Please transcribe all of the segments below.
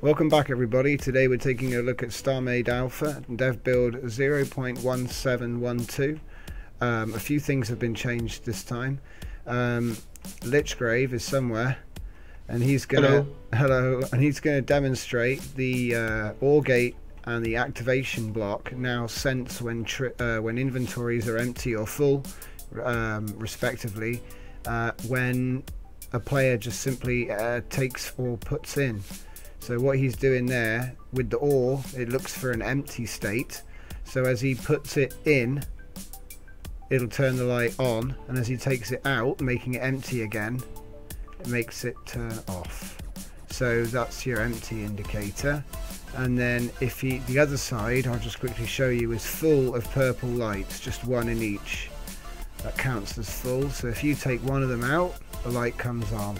Welcome back, everybody. Today we're taking a look at Starmade Alpha Dev Build 0.1712. A few things have been changed this time. Lichgrave is somewhere, and he's gonna he's gonna demonstrate the OR gate and the activation block now sense when inventories are empty or full, respectively, when a player just simply takes or puts in. So what he's doing there with the OR, it looks for an empty state. So as he puts it in, it'll turn the light on, and as he takes it out, making it empty again, it makes it turn off. So that's your empty indicator. And then if he, the other side, I'll just quickly show you, is full of purple lights, just one in each. That counts as full. So if you take one of them out, the light comes on.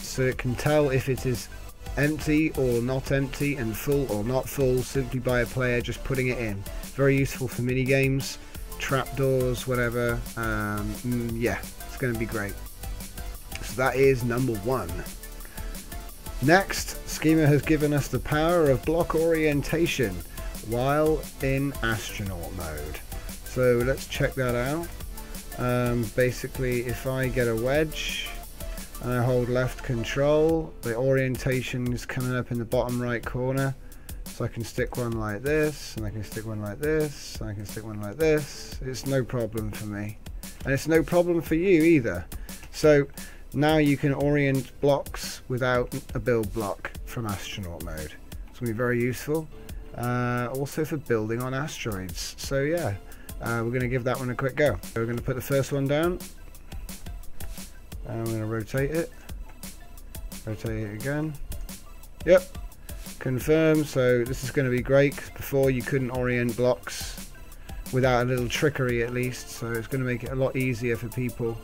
So it can tell if it is empty or not empty and full or not full simply by a player just putting it in. Very useful for mini games, trapdoors, whatever. Yeah, it's going to be great. So that is number one. Next, Schema has given us the power of block orientation while in astronaut mode. So let's check that out. Basically, if I get a wedge and I hold left control, the orientation is coming up in the bottom right corner, so I can stick one like this, and I can stick one like this, and I can stick one like this. It's no problem for me, and it's no problem for you either. So now you can orient blocks without a build block from astronaut mode. It's going to be very useful, also for building on asteroids. So yeah, we're going to give that one a quick go. So we're going to put the first one down. I'm going to rotate it again. Yep, confirm. So this is going to be great, 'cause before you couldn't orient blocks without a little trickery at least, so it's going to make it a lot easier for people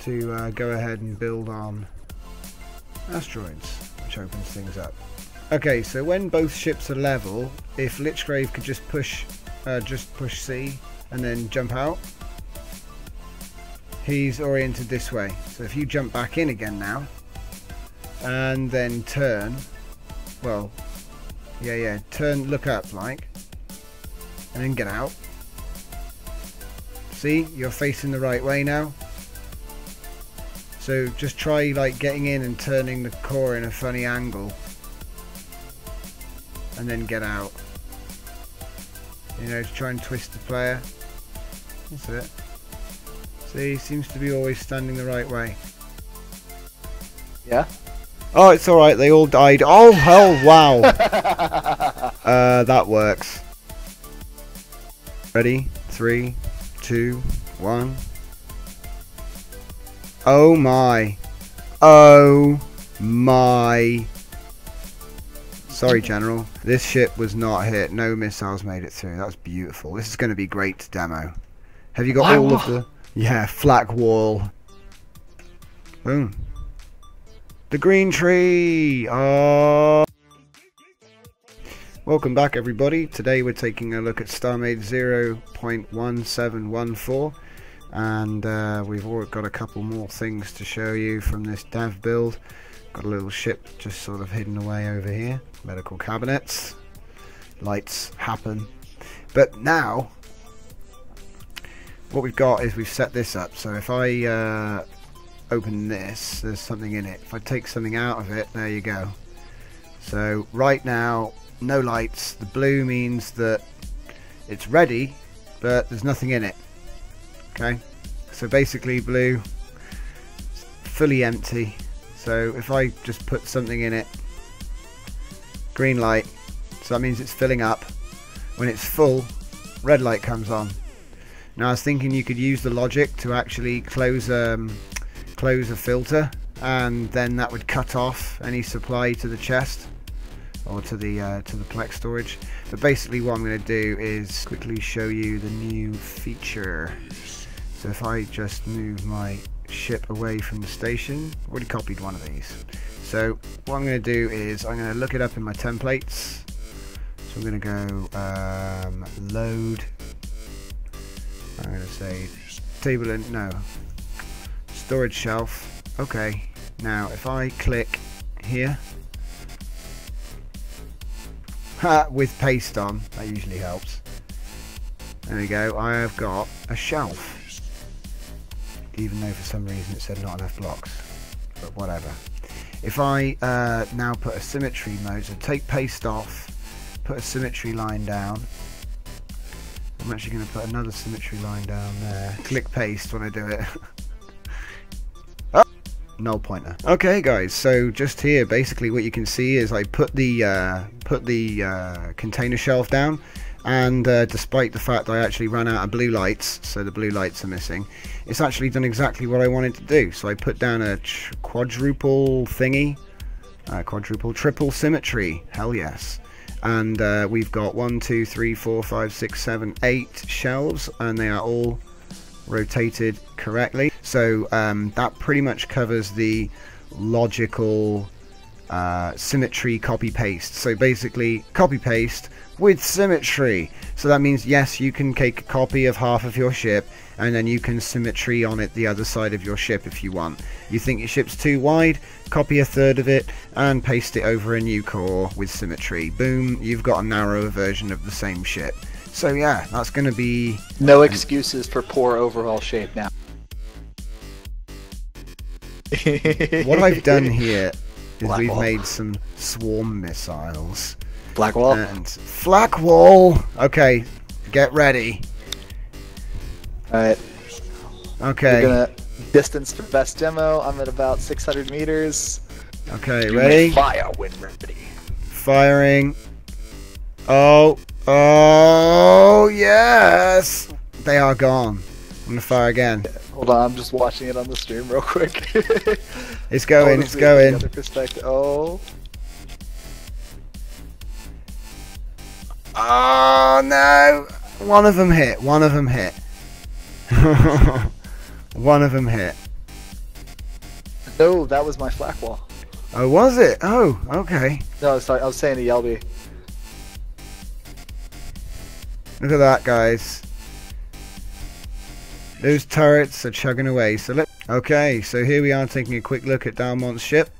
to go ahead and build on asteroids, which opens things up. Okay, so when both ships are level, if Lichgrave could just push C and then jump out, he's oriented this way. So if you jump back in again now and then turn, well, yeah, turn, look up like, and then get out. See, you're facing the right way now. So just try like getting in and turning the core in a funny angle and then get out, you know, to try and twist the player. That's it. See, he seems to be always standing the right way. Yeah. Oh, it's alright, they all died. Oh, hell, wow. That works. Ready? 3, 2, 1. Oh my. Oh my. Sorry, General. This ship was not hit. No missiles made it through. That's beautiful. This is going to be great to demo. Have you got all of the... Yeah, flak wall. Boom. The green tree! Oh. Welcome back, everybody. Today we're taking a look at Starmade 0.1714, and we've already got a couple more things to show you from this dev build. Got a little ship just sort of hidden away over here. Medical cabinets. Lights happen. But now... what we've got is we've set this up, so if I open this, there's something in it. If I take something out of it, there you go. So right now, no lights. The blue means that it's ready, but there's nothing in it. Okay, so basically blue, fully empty. So if I just put something in it, green light, so that means it's filling up. When it's full, red light comes on. Now I was thinking you could use the logic to actually close a filter, and then that would cut off any supply to the chest or to the Plex storage. But basically what I'm going to do is quickly show you the new feature. So if I just move my ship away from the station, I've already copied one of these. So what I'm going to do is I'm going to look it up in my templates. So I'm going to go load. I'm going to say table and no storage shelf. Okay, now if I click here, with paste on. That usually helps. There we go. I have got a shelf. Even though for some reason it said not enough blocks. But whatever. If I now put a symmetry mode, so take paste off, put a symmetry line down. I'm actually going to put another symmetry line down there. Click paste when I do it. Oh, null pointer. Okay, guys. So just here, basically, what you can see is I put the container shelf down, and despite the fact that I actually ran out of blue lights, so the blue lights are missing, it's actually done exactly what I wanted to do. So I put down a quadruple thingy, triple symmetry. Hell yes. And we've got 1, 2, 3, 4, 5, 6, 7, 8 shelves, and they are all rotated correctly. So that pretty much covers the logical symmetry copy paste. So basically copy paste with symmetry. So that means yes, you can take a copy of half of your ship and then you can symmetry on it the other side of your ship if you want. You think your ship's too wide, copy a third of it and paste it over a new core with symmetry. Boom, you've got a narrower version of the same ship. So yeah, that's going to be... No excuses for poor overall shape now. What I've done here is we've made some swarm missiles. Blackwall. And Blackwall! Okay, get ready. Alright. Okay. We're gonna distance for best demo. I'm at about 600 meters. Okay, ready? Fire when ready. Firing. Oh. Oh, yes! They are gone. I'm gonna fire again. Hold on, I'm just watching it on the stream real quick. It's going, it's going. Other perspective. Oh. Oh no! One of them hit. One of them hit. One of them hit. No, that was my flak wall. Oh, was it? Oh, okay. No, sorry. I was saying a Yelby. Look at that, guys. Those turrets are chugging away. So let. Okay, so here we are taking a quick look at Dalmont's ship.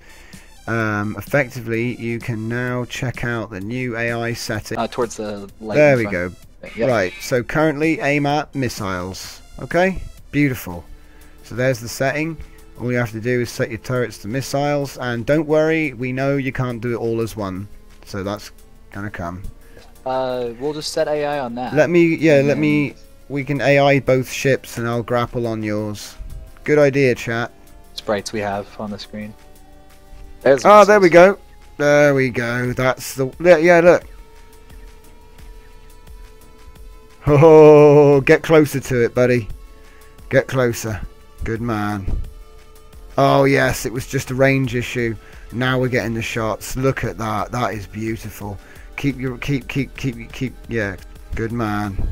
Effectively, you can now check out the new AI setting. Towards the light. There we go. Yep. Right, so currently aim at missiles. Okay, beautiful. So there's the setting. All you have to do is set your turrets to missiles. And don't worry, we know you can't do it all as one. So that's gonna come. We'll just set AI on that. Let me, yeah, let me... We can AI both ships and I'll grapple on yours. Good idea, chat. Sprites we have on the screen. Oh, there we go. There we go. That's the... Yeah, look. Oh, get closer to it, buddy. Get closer. Good man. Oh, yes, it was just a range issue. Now we're getting the shots. Look at that. That is beautiful. Keep your... Keep... Yeah, good man.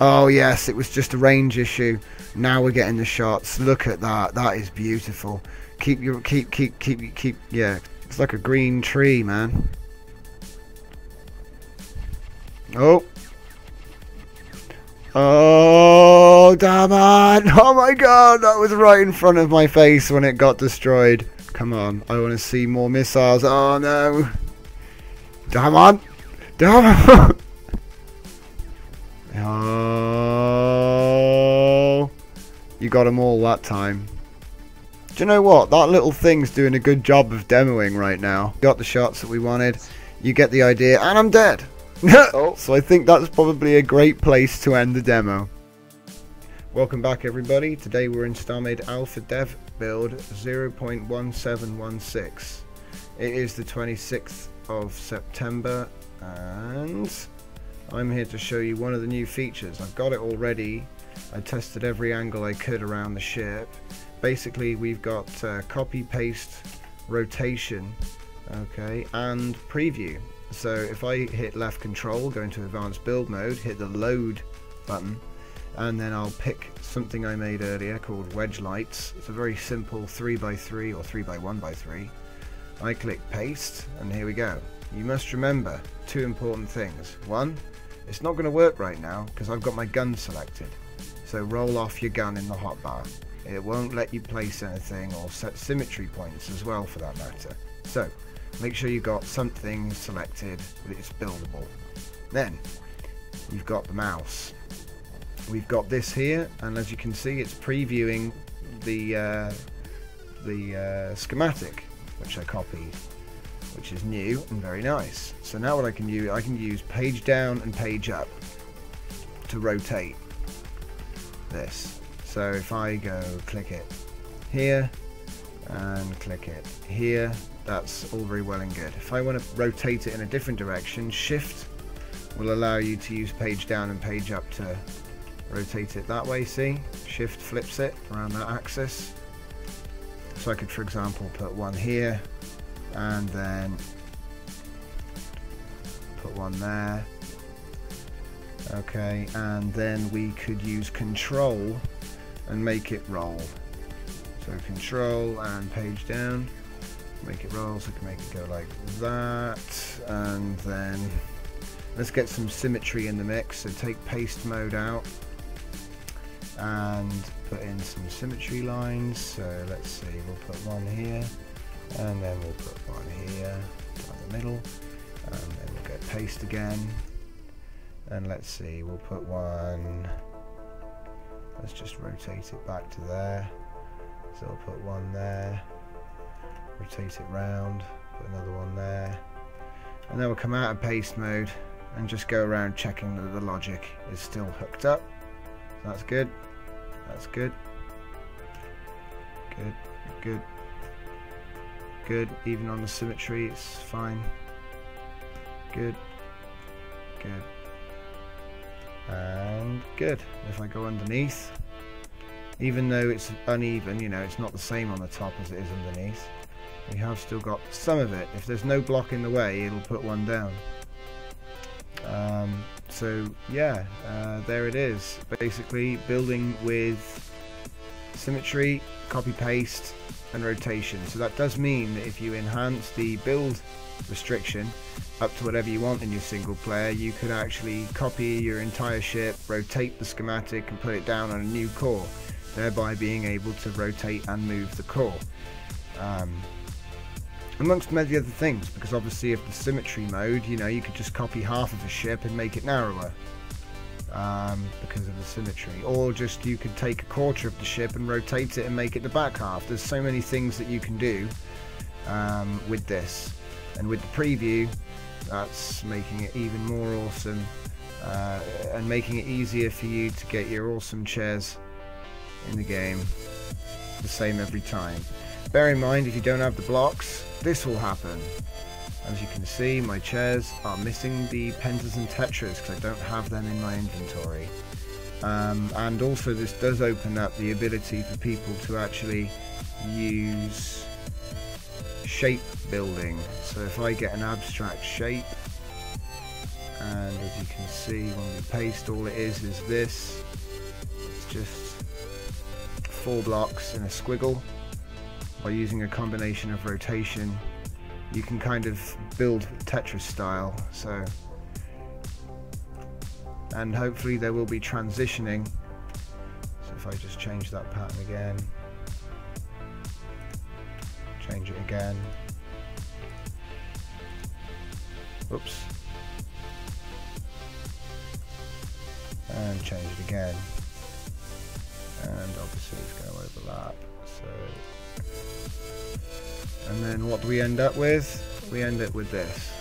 Oh, yes, it was just a range issue. Now we're getting the shots. Look at that. That is beautiful. Keep your keep yeah, it's like a green tree, man. Oh, oh, damn it. Oh my god, that was right in front of my face when it got destroyed. Come on, I want to see more missiles. Oh no, damn on, damn on. Oh, you got them all that time. Do you know what? That little thing's doing a good job of demoing right now. Got the shots that we wanted. You get the idea. And I'm dead. Oh. So I think that's probably a great place to end the demo. Welcome back, everybody. Today we're in Starmade Alpha Dev Build 0.1716. It is the 26th of September. And I'm here to show you one of the new features. I've got it already. I tested every angle I could around the ship. Basically, we've got copy, paste, rotation, okay, and preview. So if I hit left control, go into advanced build mode, hit the load button, and then I'll pick something I made earlier called wedge lights. It's a very simple 3x3 or 3x1x3. I click paste, and here we go. You must remember two important things. One, it's not going to work right now because I've got my gun selected. So roll off your gun in the hotbar. It won't let you place anything or set symmetry points as well for that matter. So Make sure you've got something selected that is buildable. Then you've got the mouse. We've got this here, and as you can see, it's previewing the schematic, which I copied, which is new and very nice. So now what I can use page down and page up to rotate this. So if I go click it here and click it here, that's all very well and good. If I want to rotate it in a different direction, shift will allow you to use page down and page up to rotate it that way. See, shift flips it around that axis. So I could, for example, put one here and then put one there. Okay, and then we could use control and make it roll. So control and page down, make it roll, so I can make it go like that. And then let's get some symmetry in the mix. So take paste mode out and put in some symmetry lines. So let's see, we'll put one here, and then we'll put one here down the middle, and then we'll go paste again. And let's see, we'll put one, let's just rotate it back to there. So we'll put one there, rotate it round, put another one there. And then we'll come out of paste mode and just go around checking that the logic is still hooked up. So that's good, that's good, good, good, good. Even on the symmetry, it's fine. Good, good, and good. If I go underneath, even though it's uneven, you know, it's not the same on the top as it is underneath, we have still got some of it. If there's no block in the way, it'll put one down. So yeah, there it is. Basically, building with symmetry, copy paste, and rotation. So that does mean that if you enhance the build restriction up to whatever you want in your single player, you could actually copy your entire ship, rotate the schematic, and put it down on a new core, thereby being able to rotate and move the core. Amongst many other things, because obviously if the symmetry mode, you know, you could just copy half of a ship and make it narrower because of the symmetry, or just you could take a quarter of the ship and rotate it and make it the back half. There's so many things that you can do with this, and with the preview, that's making it even more awesome and making it easier for you to get your awesome chairs in the game the same every time. Bear in mind, if you don't have the blocks, this will happen. As you can see, my chairs are missing the pentas and tetras because I don't have them in my inventory. And also this does open up the ability for people to actually use shape building. So if I get an abstract shape, and as you can see when we paste, all it is this. It's just four blocks and a squiggle. By using a combination of rotation, you can kind of build Tetris style. So, and hopefully there will be transitioning. So if I just change that pattern again, change it again, oops, and change it again, and obviously it's going to overlap. So, and then what do we end up with? We end up with this.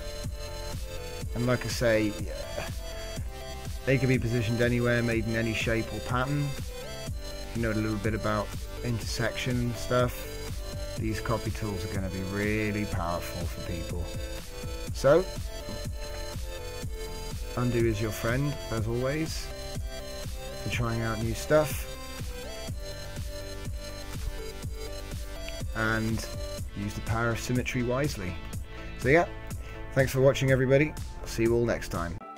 And like I say, yeah, they can be positioned anywhere, made in any shape or pattern. If you know a little bit about intersection and stuff, these copy tools are going to be really powerful for people. So, Undo is your friend, as always, for trying out new stuff. And use the power of symmetry wisely. So yeah, thanks for watching everybody. I'll see you all next time.